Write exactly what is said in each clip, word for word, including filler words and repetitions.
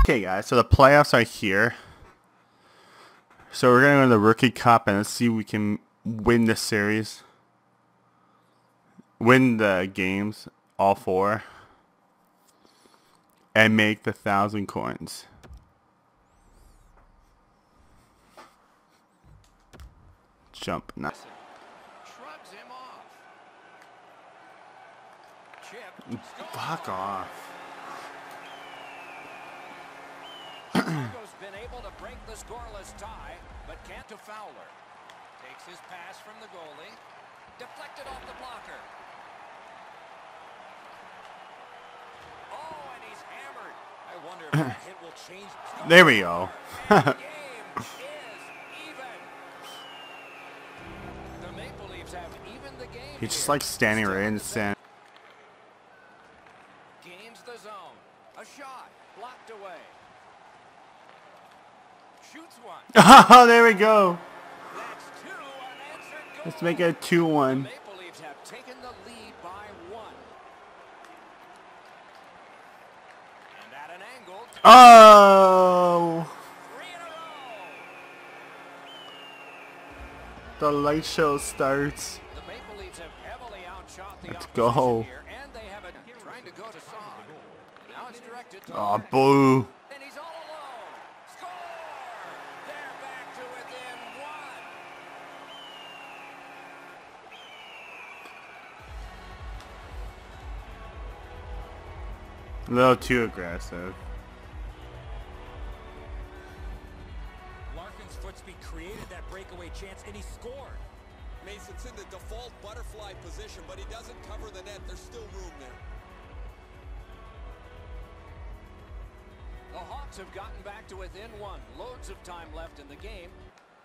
Okay guys, so the playoffs are here. So we're going to go to the Rookie Cup and let's see if we can win this series. Win the games, all four. And make the thousand coins. Jump. Nice. Fuck off. Chicago's been able to break the scoreless tie, but can't to Fowler. Takes his pass from the goalie. Deflected off the blocker. Oh, and he's hammered. I wonder if that hit will change. There we go. The game is even. The Maple Leafs have even the game. He's just like standing right in the sand. Oh, there we go. That's two unanswered goals. Let's make it a two one. Maple Leafs have taken the lead by one. And at an angle. Oh. Three in a row. The light show starts. The Maple Leafs have heavily outshot the Let's go. Here, and they have a trying to go to Song. Now it's directed to Oh, boo. A little too aggressive. Larkin's foot speed created that breakaway chance and he scored. Mason's in the default butterfly position, but he doesn't cover the net. There's still room there. The Hawks have gotten back to within one. Loads of time left in the game.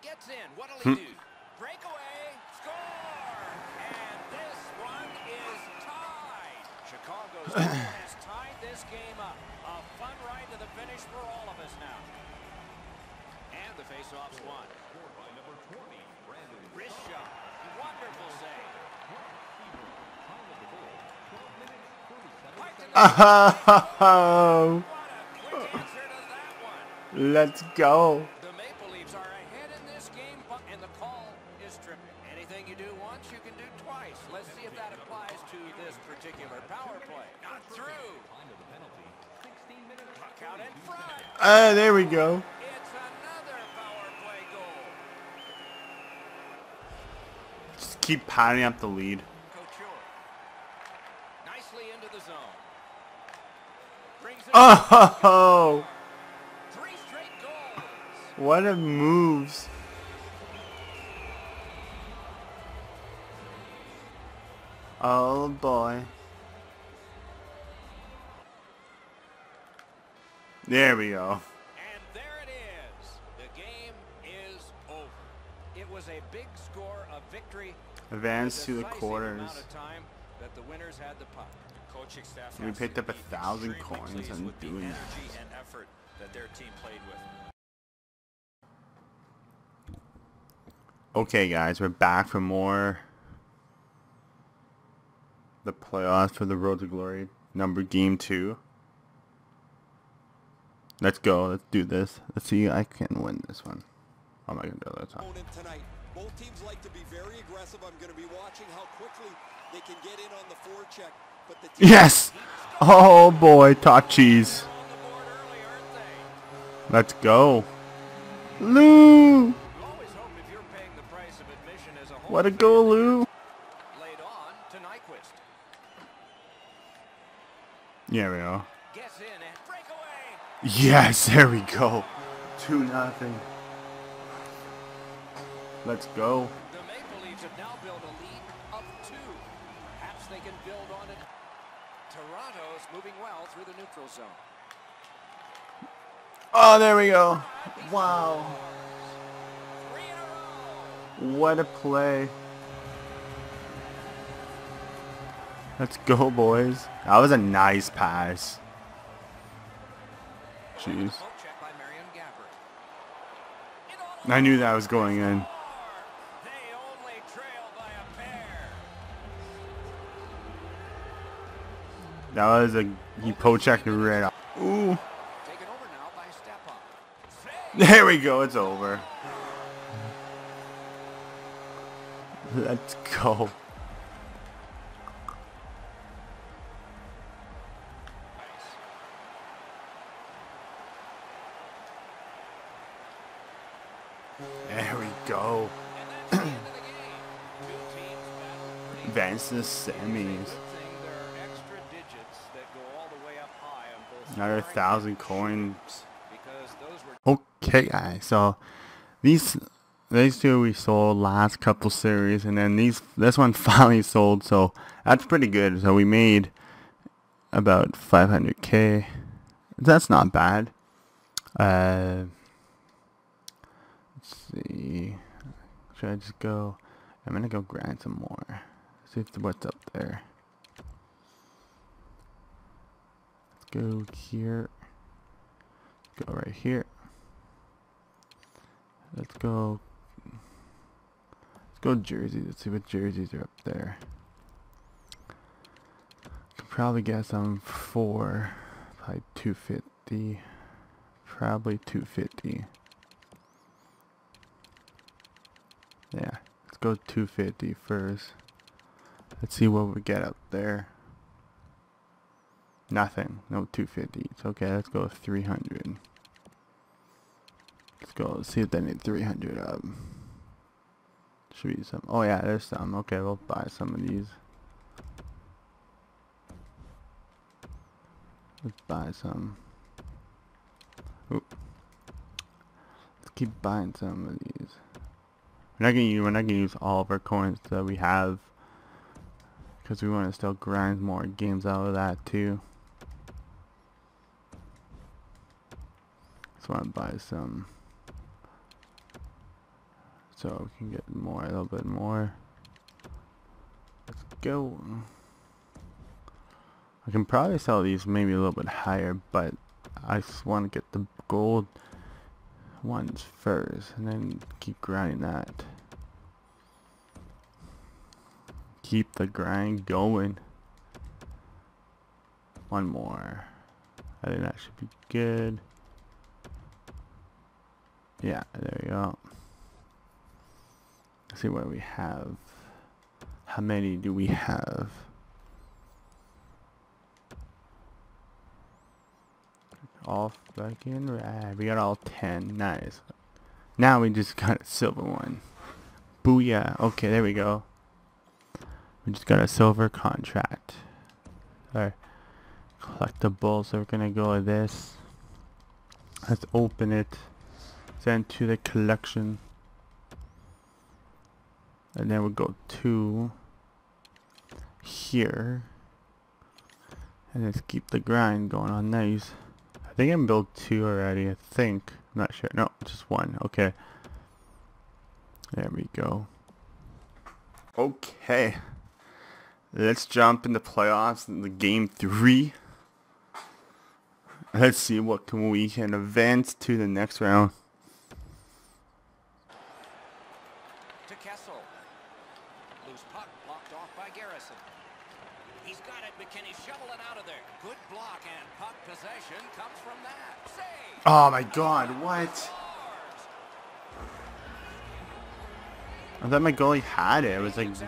Gets in. What'll he do? Breakaway. Score! And this one is tied. Chicago's this game up. A fun ride to the finish for all of us now. And the face-off's won. By number twenty, Brandon Risha. Wonderful save. Oh, what a quick answer to that one. Let's go. The Maple Leafs are ahead in this game, and the call is tripping. Anything you do once, you can do twice. Let's see if that applies to this particular power play. Not through. Ah, uh, there we go. It's another power play goal. Just keep padding up the lead. Couture. Nicely into the zone. Brings it oh! Three straight goals. What a moves. Oh boy. There we go. And there it is. The game is over. It was a big score of victory. Advance to the quarters. Time that the winners had the puck. The coaching staff we picked up a thousand coins and doing the energy that. And effort that their team played with. Okay guys, we're back for more the playoffs for the Road to Glory number game two. Let's go. Let's do this. Let's see. I can win this one. How am I gonna do that time? Tonight, both teams like to be very aggressive. I'm gonna be watching how quickly they can get in on the forecheck. But the team yes. Oh boy, top cheese. Let's go, Lou. What a goal, Lou. Yeah, we are. Yes, there we go. Two nothing. Let's go. The Maple Leafs have now built a lead of two. Perhaps they can build on it. Toronto's moving well through the neutral zone. Oh, there we go. Wow. Three in a row. What a play. Let's go, boys. That was a nice pass. Jeez. I knew that was going in. That was a he poke checked me right off. Ooh. There we go. It's over. Let's go. There we go. Advance the semis. Another thousand coins. Okay, guys. So these these two we sold last couple series, and then these this one finally sold. So that's pretty good. So we made about five hundred K. That's not bad. Uh. Let's see, should I just go? I'm gonna go grind some more. See if the, what's up there. Let's go here. Let's go right here. Let's go. Let's go jerseys. Let's see what jerseys are up there. Could probably guess I'm four, probably two fifty, probably two fifty. Yeah, let's go two fifty first. Let's see what we get up there. Nothing. No two fifty. It's okay. Let's go three hundred. Let's go. Let's see if they need three hundred up. Should be some. Oh yeah, there's some. Okay, we'll buy some of these. Let's buy some. Oop. Let's keep buying some of these. We're not gonna use, we're not gonna use all of our coins that we have, because we want to still grind more games out of that too. Just want to buy some, so we can get more, a little bit more. Let's go. I can probably sell these maybe a little bit higher, but I just want to get the gold ones first, and then keep grinding that. Keep the grind going. One more. I think that should be good. Yeah, there we go. Let's see what we have. How many do we have? All fucking right. We got all ten. Nice. Now we just got a silver one. Booyah. Okay, there we go. We just got a silver contract. Alright. Collectible. So we're gonna go with this. Let's open it. Send to the collection. And then we'll go to here. And let's keep the grind going on. Nice. I think I'm built two already, I think. I'm not sure. No, just one. Okay. There we go. Okay. Let's jump into playoffs in the game three. Let's see what can we can advance to the next round. To Kessel. Loose puck blocked off by Garrison. He's got it, but can he shovel it out of there? Good block and puck possession comes from that. Save. Oh my god, what? I thought my goalie had it. It was like. The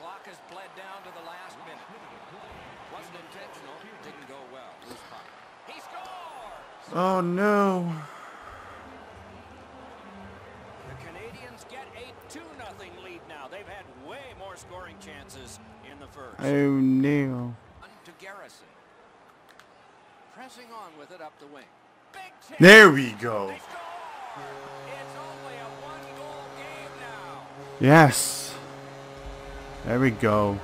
clock has bled down to the last minute. Wasn't intentional. Didn't go well. He scores. Oh no. Scoring chances in the first. Oh no. To Garrison. Pressing on with it up the wing. Big there we go. It's only a one goal game now. Yes. There we go.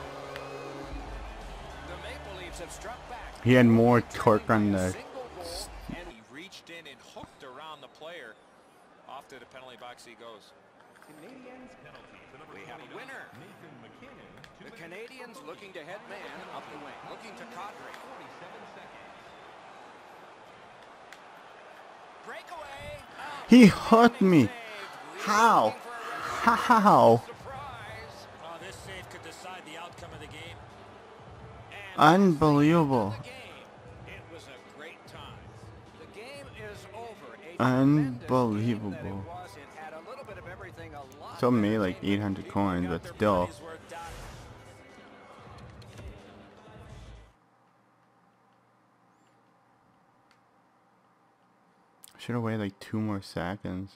The Maple Leafs have struck back. He had more torque on the and he reached in and hooked around the player. Off to the penalty box he goes. Canadians penalty. We have a winner. Nathan McKinnon. The Canadians looking to head man up the wing. Looking to Kadri. forty-seven seconds. Breakaway. Out. He hurt me. How? How? Surprise. Oh, this save could decide the outcome of the game. Unbelievable. It was a great time. The game is over. Unbelievable. It's only made like eight hundred coins, but still. Should have waited like two more seconds.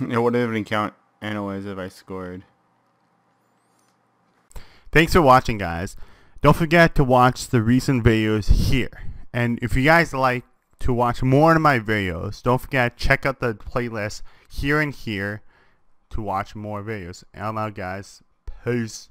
It would have been count anyways if I scored. Thanks for watching, guys. Don't forget to watch the recent videos here. And if you guys like to watch more of my videos, don't forget to check out the playlist here and here to watch more videos. And I'm out, guys. Peace.